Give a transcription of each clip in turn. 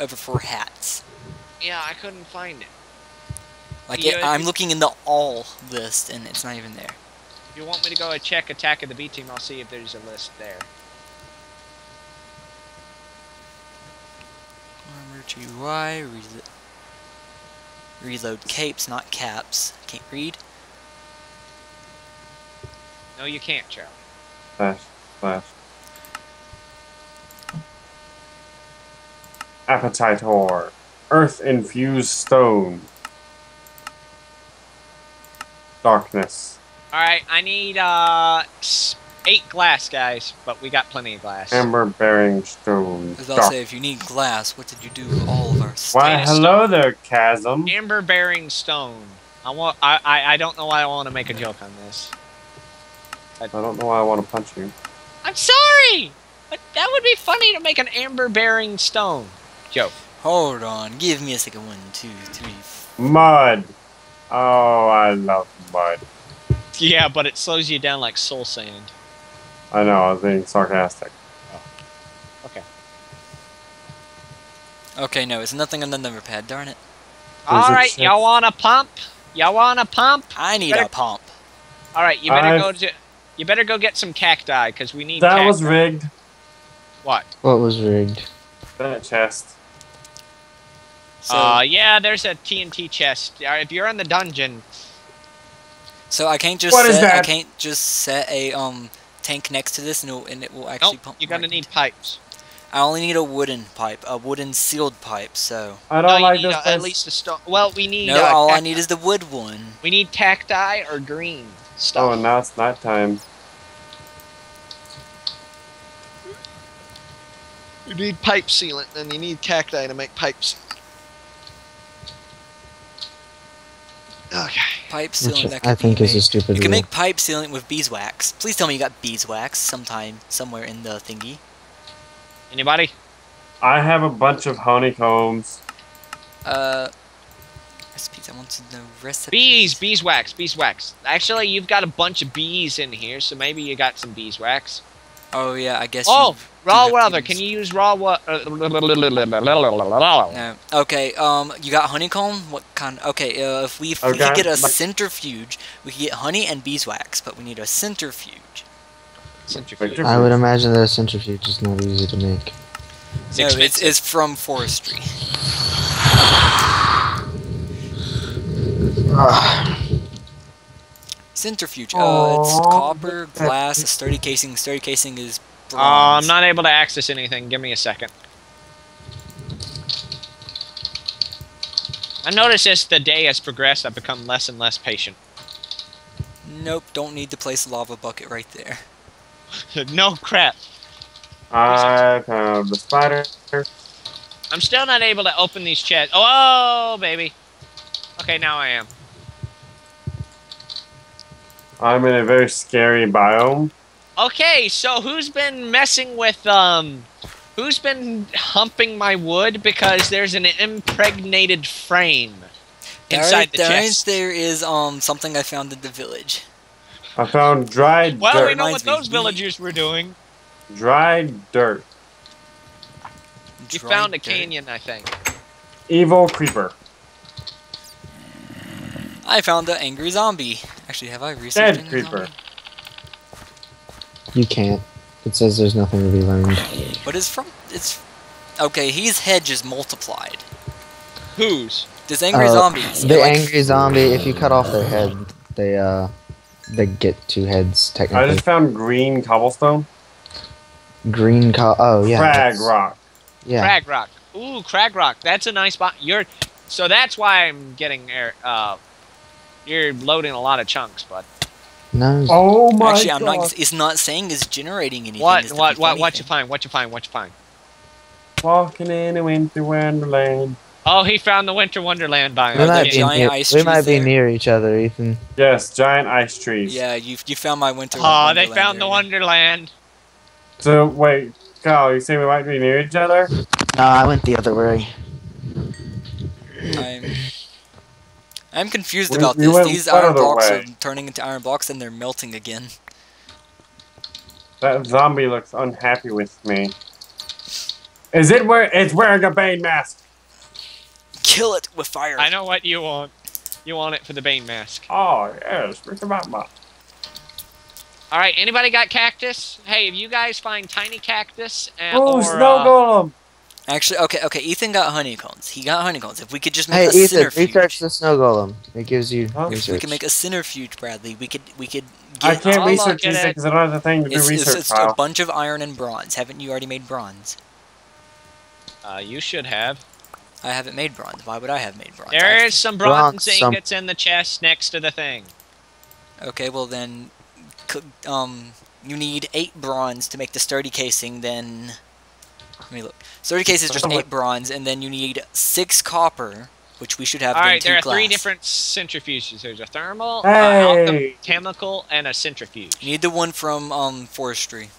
Over for hats. Yeah, I couldn't find it. Like, you know, I'm looking in the all list, and it's not even there. If you want me to go and check Attack of the B-Team, I'll see if there's a list there. Armor GUI, reload capes, not caps. Can't read. No, you can't, Charlie. Flash. Appetite ore, earth-infused stone, darkness. All right, I need 8 glass, guys, but we got plenty of glass. Amber-bearing stone. As I'll say, if you need glass, what did you do with all of our stone? Why, hello there, Chasm. Amber-bearing stone. I don't know why I want to make a joke on this. I don't know why I want to punch you. I'm sorry. But that would be funny to make an amber-bearing stone. Joe. Hold on, give me a second. 1, 2, 3. Mud. Oh, I love mud. Yeah, but it slows you down like soul sand. I know, I was being sarcastic. Oh. Okay. Okay, no, it's nothing on the number pad, darn it. Alright, y'all want a pump? Y'all want a pump? I need a pump. Alright, you better go get some cacti, because we need cacti. That was rigged. What? What was rigged? That chest. So, yeah, there's a TNT chest. If you're in the dungeon. So I can't just set a tank next to this, and it will actually pump. You're gonna need pipes. I only need a wooden pipe, a wooden sealed pipe. So I don't like this. At least a stone. Well, we need. No, all I need is the wood one. We need cacti or green stuff. Oh, and now it's night time. You need pipe sealant, and you need cacti to make pipes. Okay. Pipe sealant. Which that I think is a stupid. You can make pipe sealant with beeswax. Please tell me you got beeswax somewhere in the thingy. Anybody? I have a bunch of honeycombs. Recipes. I want to know recipes. Beeswax. Actually, you've got a bunch of bees in here, so maybe you got some beeswax. Oh yeah, I guess. Oh, raw weather. Can you use raw what? No. Okay. You got honeycomb. What kind? Okay. If we could get a centrifuge, we could get honey and beeswax, but we need a centrifuge. Centrifuge. I would imagine that a centrifuge is not easy to make. No, it's from forestry. Centrifuge. It's copper, glass, a sturdy casing. Sturdy casing is bronze. I'm not able to access anything. Give me a second. I notice as the day has progressed, I've become less and less patient. Nope, don't need to place a lava bucket right there. No crap. I found the spider. I'm still not able to open these chests. Oh, baby. Okay, now I am. I'm in a very scary biome. Okay, so who's been messing with, who's been humping my wood? Because there's an impregnated frame inside the chest. There is, something I found in the village. I found dried dirt. Well, we know what those villagers were doing. Dried dirt. You found a canyon, I think. Evil creeper. I found an angry zombie. Actually, have I researched dead creeper? Zombie? You can't. It says there's nothing to be learned. But it's from... It's... Okay, his hedge is multiplied. Whose? This angry zombie. The angry zombie, if you cut off their head, they get 2 heads, technically. I just found green cobblestone. Green oh, yeah. Crag rock. Yeah. Crag rock. Ooh, crag rock. That's a nice spot. So that's why I'm getting... You're loading a lot of chunks, bud. No. Oh my Actually, I'm God. Not. It's not saying it's generating anything. What you find? Walking in a winter wonderland. Oh, he found the winter wonderland biome. We might be near each other, Ethan. Yes, giant ice trees. Yeah, you found my winter wonderland. Oh, they found the wonderland. So wait, Kyle, you say we might be near each other? No, I went the other way. I'm confused about this. These iron blocks are turning into iron blocks and they're melting again. That zombie looks unhappy with me. It's wearing a Bane mask. Kill it with fire. I know what you want. You want it for the Bane mask. Oh, yes. Bring them out, Ma. Alright, anybody got cactus? Hey, if you guys find tiny cactus and snow golem! Actually, okay, Ethan got honeycombs. If we could just make a centrifuge. Hey, Ethan, research the snow golem. It gives you research. If we could make a centrifuge, Bradley, we could get... I can't research these things because I don't have the thing to do research. It's just a bunch of iron and bronze. Haven't you already made bronze? You should have. I haven't made bronze. Why would I have made bronze? There is some bronze ingots in the chest next to the thing. Okay, well then... you need 8 bronze to make the sturdy casing, then... Let me look. Sturdy casing is just 8 bronze, and then you need 6 copper, which we should have. Alright, there are 3 different centrifuges. There's a thermal, a chemical, and a centrifuge. You need the one from forestry.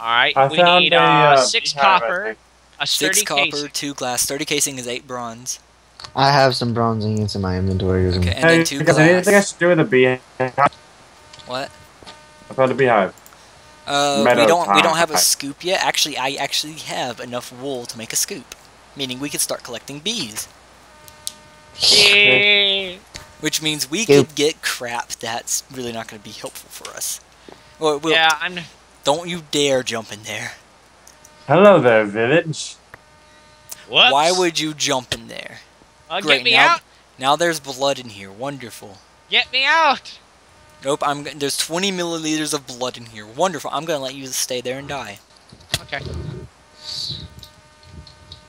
Alright, we need 6 copper, a sturdy 6 copper, casing. 2 glass. Sturdy casing is 8 bronze. I have some bronze ingots in my inventory. Okay, and then 2 glass. I think I should do with a beehive. What? About the beehive. We don't have a scoop yet. Actually, I actually have enough wool to make a scoop, meaning we could start collecting bees. Yeah. Which means we could get crap that's really not going to be helpful for us. Well, yeah, Don't you dare jump in there. Hello there, village. What? Why would you jump in there? Great, get me out. Now there's blood in here. Wonderful. Get me out. Nope, there's 20 milliliters of blood in here. Wonderful. I'm going to let you stay there and die. Okay.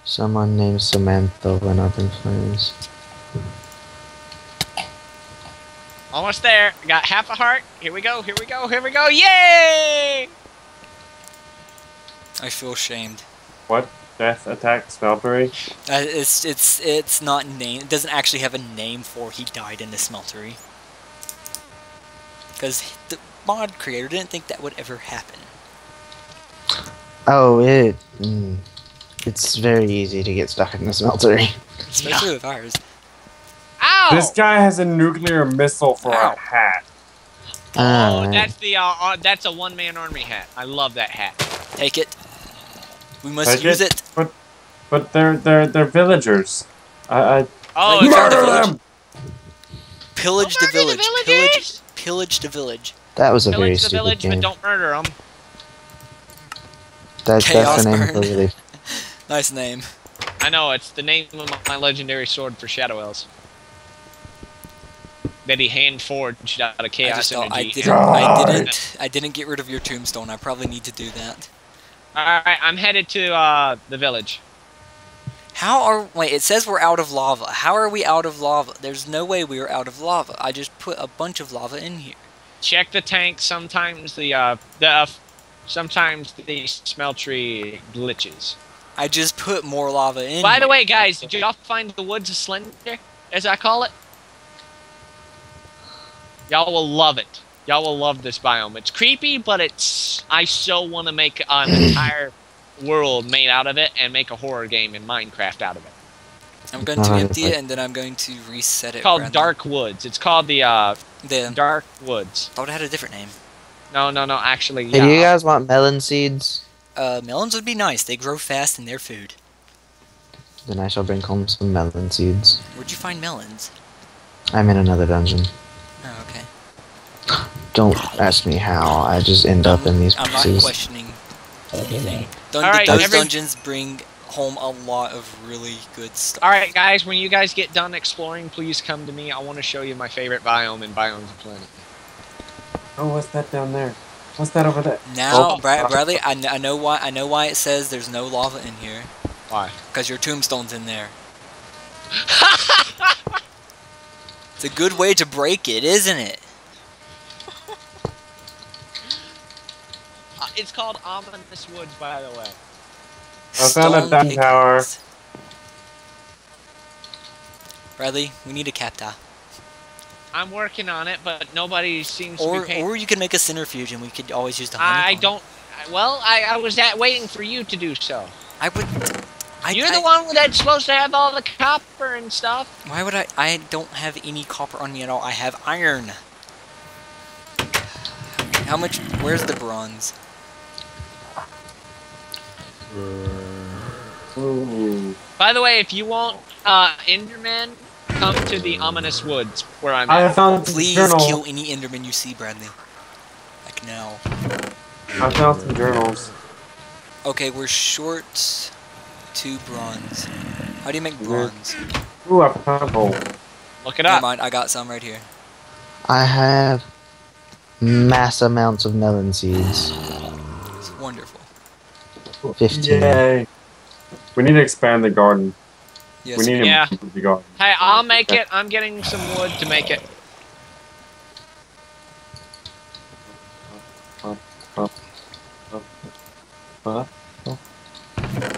Someone named Samantha went up in flames. Almost there. Got half a heart. Here we go, here we go, here we go. Yay! I feel ashamed. What? Death attack Smeltery? It's not named. It doesn't actually have a name for he died in the Smeltery. Because the mod creator didn't think that would ever happen. Oh, it's very easy to get stuck in the Smeltery. Especially with ours. Ow! This guy has a nuclear missile for a hat. Oh, that's the that's a one-man army hat. I love that hat. Take it. We must use it. But they're villagers. Murder them! Pillage the village. Pillage the village. That was a very stupid game. Pillage the village, but don't murder them. That's the name of the relief. Nice name. I know, it's the name of my legendary sword for Shadow Elves. That he hand-forged out of Chaos Energy. I didn't get rid of your tombstone. I probably need to do that. Alright, I'm headed to the village. Wait, it says we're out of lava. How are we out of lava? There's no way we are out of lava. I just put a bunch of lava in here. Check the tank. Sometimes the Smeltery glitches. I just put more lava in. By the way, guys, did y'all find the Woods of Slender, as I call it? Y'all will love it. Y'all will love this biome. It's creepy, but it's... I so want to make an entire... world made out of it and make a horror game in Minecraft out of it. I'm going to empty it and then I'm going to reset it. It's called Dark Woods. It's called the Dark Woods. Thought it had a different name. No, actually. Hey, do you guys want melon seeds? Melons would be nice. They grow fast and they're food. Then I shall bring home some melon seeds. Where'd you find melons? I'm in another dungeon. Oh, okay. Don't ask me how. I just end up in these places. I'm not questioning anything. Dungeons bring home a lot of really good stuff. Alright guys, when you guys get done exploring, please come to me. I want to show you my favorite biome in Biomes of Planet. Oh, what's that down there? What's that over there? Now, Bradley, I know why it says there's no lava in here. Why? Because your tombstone's in there. It's a good way to break it, isn't it? It's called Ominous Woods, by the way. I found a Dun Tower. Bradley, we need a capta. I'm working on it, but nobody seems to be paying. Or you could make a centrifuge, and we could always use the honeycomb. I was waiting for you to do so. You're the one that's supposed to have all the copper and stuff. Why would I? I don't have any copper on me at all. I have iron. How much? Where's the bronze? By the way, if you want Enderman, come to the Ominous Woods where I'm at. Please kill any Enderman you see, Bradley. Like now. I found some journals. Okay, we're short 2 bronze. How do you make bronze? Ooh, I found gold. Look it up. Never mind, I got some right here. I have mass amounts of melon seeds. It's wonderful. 15. Yay. We need to expand the garden. Yes, we need to improve the garden. Hey, I'll make it. I'm getting some wood to make it.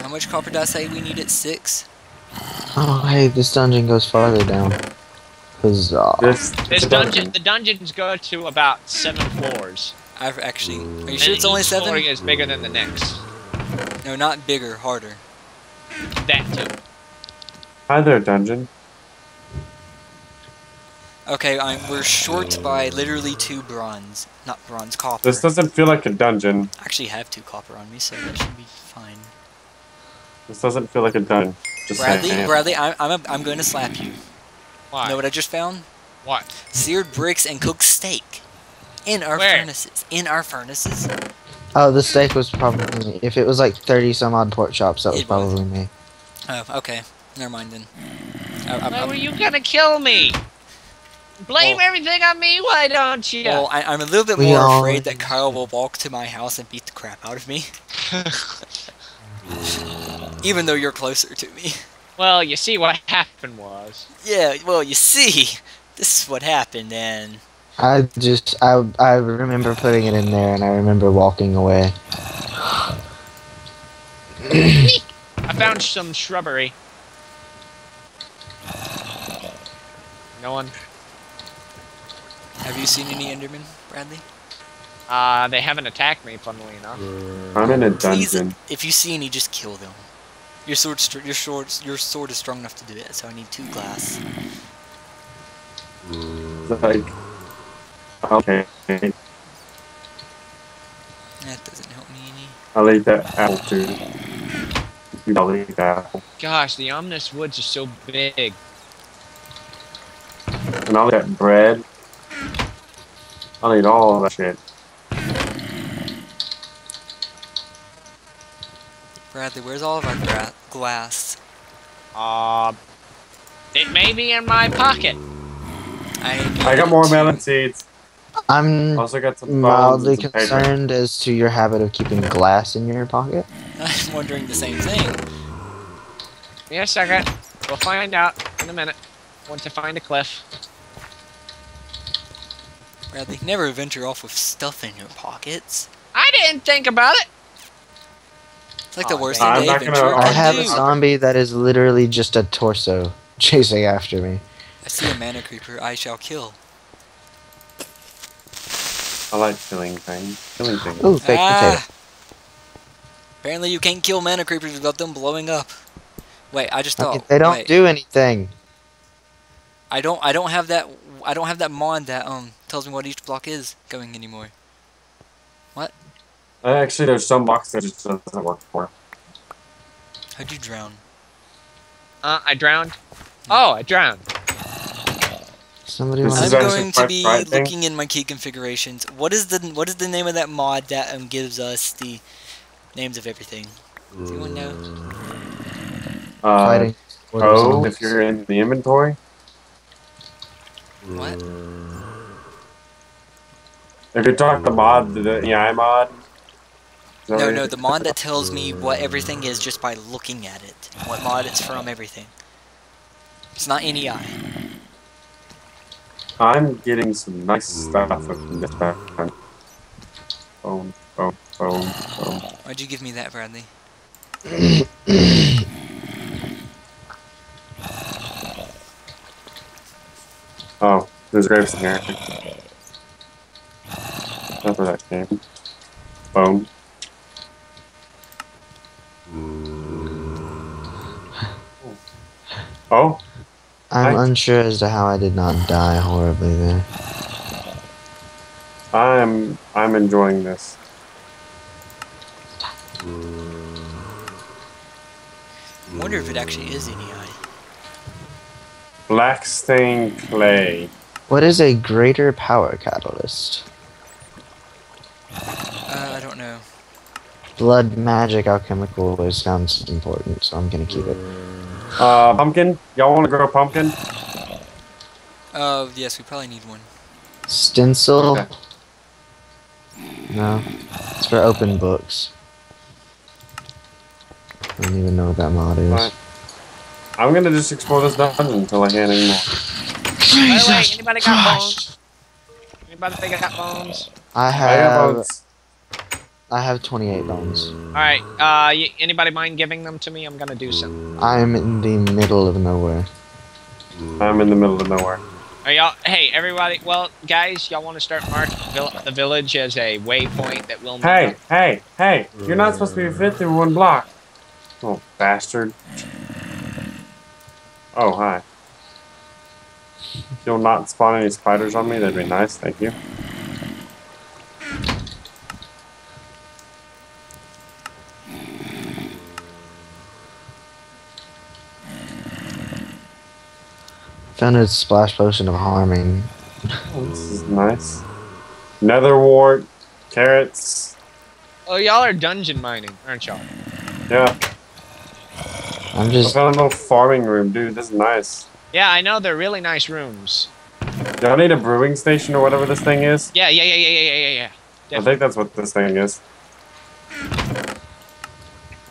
How much copper did I say we need at 6? Oh, hey, this dungeon goes farther down. Huzzah. This dungeon. The dungeons go to about 7 floors. I've actually... Are you sure it's only 7? Each floor is bigger than the next. No, not bigger, harder. That too. Hi there, dungeon. Okay, we're short by literally 2 bronze. Not bronze, copper. This doesn't feel like a dungeon. I actually have 2 copper on me, so that should be fine. This doesn't feel like a dungeon. Just Bradley, I'm going to slap you. Why? You know what I just found? What? Seared bricks and cooked steak. In our furnaces. In our furnaces. Oh, the steak was probably me. If it was like 30-some-odd pork chops, that was probably me. Oh, okay. Never mind then. Why were you gonna kill me? Blame everything on me, why don't you? Well, I'm a little bit more afraid that Kyle will walk to my house and beat the crap out of me. Even though you're closer to me. Well, you see what happened was. Yeah, well, you see. This is what happened, and... I remember putting it in there, and I remember walking away. I found some shrubbery. No one. Have you seen any Endermen, Bradley? They haven't attacked me, funnily enough. I'm in a dungeon. Please, if you see any, just kill them. Your sword is strong enough to do it, so I need 2 glass. Like... Okay. That doesn't help me any. I'll eat that apple too. I'll eat that apple. Gosh, the Ominous Woods are so big. And I'll eat that bread. I'll eat all that shit. Bradley, where's all of our glass? It may be in my pocket. I got more melon seeds. I'm also got some mildly concerned as to your habit of keeping glass in your pocket. I'm wondering the same thing. Yes, I got. We'll find out in a minute. Once I find a cliff. Bradley, never venture off with stuff in your pockets. I didn't think about it. It's like the worst thing I'm not gonna, I have a zombie that is literally just a torso chasing after me. I see a mana creeper I shall kill. I like killing things. Ooh, fake potato. Apparently you can't kill mana creepers without them blowing up. Wait, I just thought they don't do anything. I don't have that mod that tells me what each block is going anymore. What? Actually, there's some blocks that it just doesn't work for. How'd you drown? I drowned. Oh, I drowned. Somebody I'm going to be looking in my key configurations. What is the name of that mod that gives us the names of everything? Does anyone know? Oh, if you're in the inventory. What? If you're talking the mod, the AI mod. No, the mod that tells me what everything is just by looking at it. What mod it's from, everything. It's not NEI. I'm getting some nice stuff from this background. Oh, So. Why'd you give me that, Bradley? Oh, there's graves in here. That's where that came. Boom. Oh? I'm unsure as to how I did not die horribly there. I'm enjoying this. I wonder if it actually is EDI. Black stained clay. What is a greater power catalyst? I don't know. Blood magic alchemical always sounds important, so I'm gonna keep it. Pumpkin? Y'all wanna grow pumpkin? Yes, we probably need one. Stencil? Okay. No. It's for open books. I don't even know what that mod is. Right. I'm gonna just explore this dungeon until I hand any more. Jesus. By the way, anybody got bones? Anybody think I got bones? I have 28 bones. Alright, anybody mind giving them to me? I'm gonna do some. I'm in the middle of nowhere. I'm in the middle of nowhere. Are y'all, hey, everybody, well, guys, y'all want to start marking the village as a waypoint that will... Hey, hey, hey, you're not supposed to be fit through one block. Little bastard. Oh, hi. If you'll not spawn any spiders on me, that'd be nice, thank you. Found a splash potion of harming. Oh, this is nice. Nether wart, carrots. Oh, y'all are dungeon mining, aren't y'all? Yeah. I'm just. I found a little farming room, dude. This is nice. Yeah, I know they're really nice rooms. Y'all need a brewing station or whatever this thing is? Yeah. I think that's what this thing is.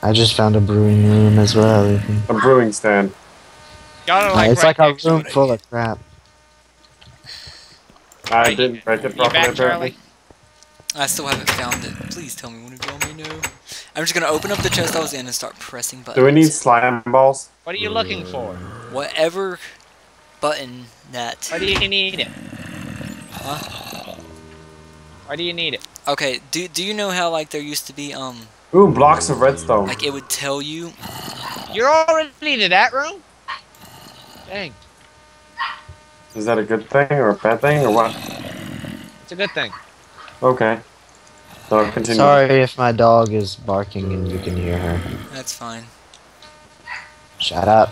I just found a brewing room as well. A brewing stand. Like it's right like a room full of crap. I didn't break it properly, apparently. I still haven't found it. Please tell me when you told me no. I'm just gonna open up the chest I was in and start pressing buttons. Do we need slime balls? What are you looking for? Whatever button that... Why do you need it? Huh? Why do you need it? Okay, do you know how like there used to be Ooh, blocks of redstone. Like it would tell you... You're already to that room? Dang. Is that a good thing or a bad thing or what? It's a good thing. Okay. So I'll continue. Sorry if my dog is barking and you can hear her. That's fine. Shut up.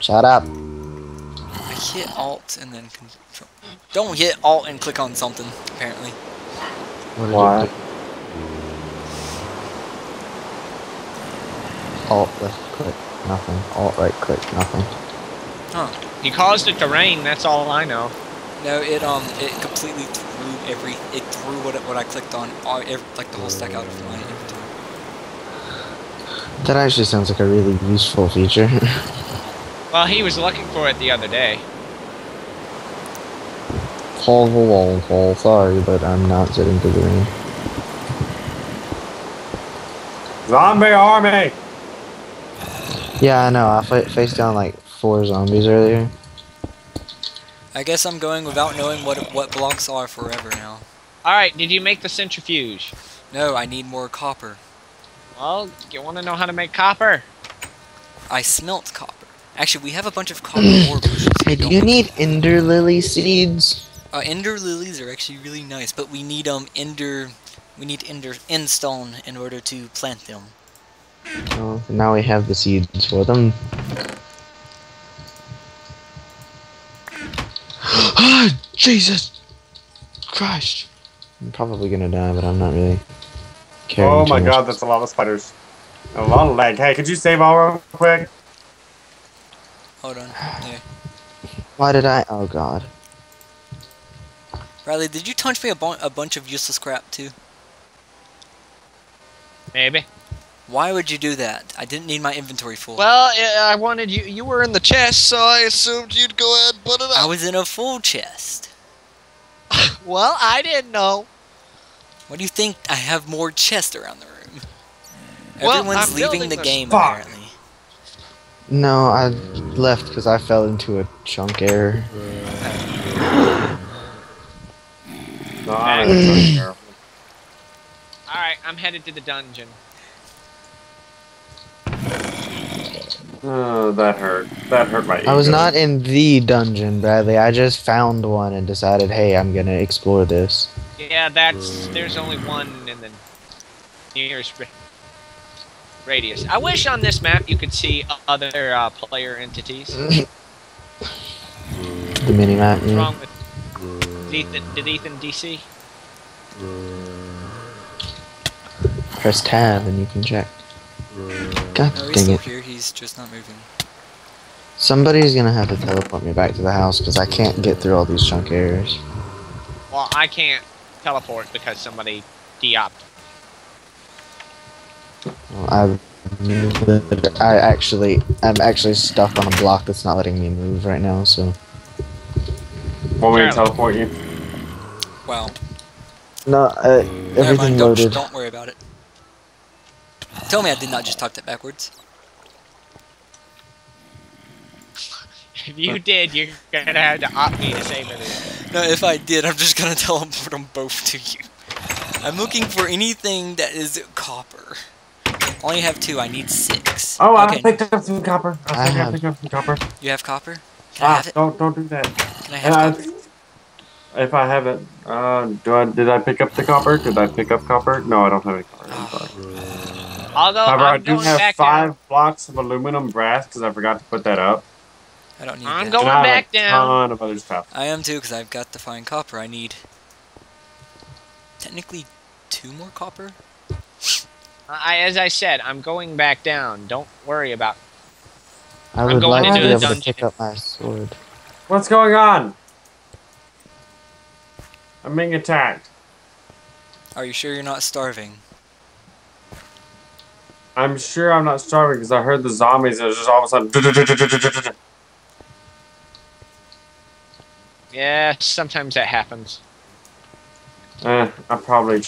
Shut up. I hit Alt and then Control. Don't hit Alt and click on something, apparently. Why? Alt left click, nothing. Alt right click, nothing. Huh. He caused it to rain. That's all I know. No, it completely threw what I clicked on, like the whole stack out of mine. That actually sounds like a really useful feature. Well, he was looking for it the other day. Call the wall, call. Sorry, but I'm not sitting through the rain. Zombie army. Yeah, I know. I faced down like 4 zombies earlier. I guess I'm going without knowing what blocks are forever now. Alright, did you make the centrifuge? No, I need more copper. Well, you want to know how to make copper? I smelt copper. Actually, we have a bunch of copper ore bushes. Hey, do you need ender lily seeds? Ender lilies are actually really nice, but we need endstone in order to plant them. Well, now we have the seeds for them. Jesus Christ! I'm probably gonna die, but I'm not really caring. Oh my god, that's a lot of spiders. A lot of lag. Hey, could you save all real quick? Hold on. Yeah. Why did I? Oh god. Riley, did you touch me a bunch of useless crap too? Maybe. Why would you do that? I didn't need my inventory full. Well, I wanted you. You were in the chest, so I assumed you'd go ahead and put it up. I was in a full chest. Well, I didn't know. What do you think? I have more chests around the room. Well, everyone's leaving the game apparently. No, I left because I fell into a chunk error. Alright, I'm headed to the dungeon. Oh, that hurt. That hurt my ego. I was not in the dungeon, Bradley. I just found one and decided, hey, I'm gonna explore this. Yeah, that's... There's only one in the nearest radius. I wish on this map you could see other player entities. The mini-map, yeah. What's wrong with... Did Ethan DC? Press tab and you can check. God dang it. He's still here, he's just not moving. Somebody's gonna have to teleport me back to the house because I can't get through all these chunk areas. Well, I can't teleport because somebody de-opted. Well, I'm actually stuck on a block that's not letting me move right now, so... Want me to teleport you? Well... No, everything loaded. Don't worry about it. Tell me I did not just talk that backwards. If you did, you're gonna have to opt me to save it. No, if I did, I'm just gonna teleport them both to you. I'm looking for anything that is copper. I only have 2, I need 6. Oh, okay. I picked up some copper. I picked up some copper. You have copper? Can I have it? Don't do that. Can I have copper? If I have it, did I pick up the copper? Did I pick up copper? No, I don't have any copper. However, I do have 5 blocks of aluminum brass because I forgot to put that up. I don't need I'm that. Going back down. Ton of other stuff. I am too because I've got the fine copper. I need technically 2 more copper. As I said, I'm going back down. Don't worry about. I would like to be able to pick up my sword. What's going on? I'm being attacked. Are you sure you're not starving? I'm sure I'm not starving because I heard the zombies and it was just all of a sudden. Yeah, sometimes that happens. I probably